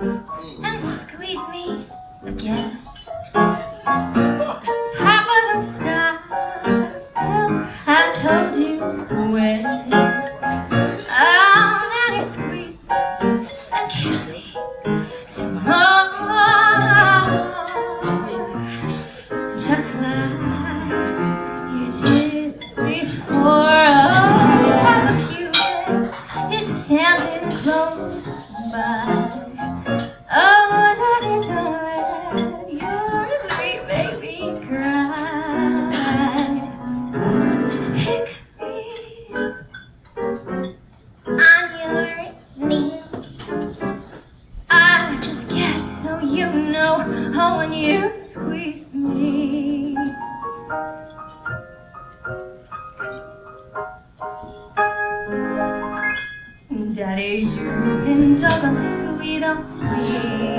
and squeeze me again. Papa, don't stop till I told you when. Oh, daddy, squeeze me and kiss me some more, just like you did before. Oh, Papa Cupid is standing close by. Oh, daddy, don't let your sweet baby cry. Just pick me on your knee. I just get so you know how when you squeeze me. Daddy, you've been doggone sweet on me.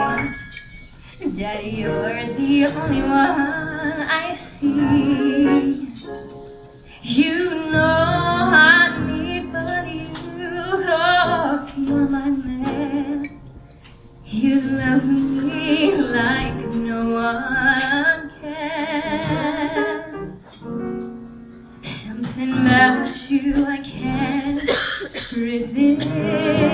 Daddy, you're the only one I see. You know I need but you, 'cause you're my man. You love me like no one can. Something about you I can't resist.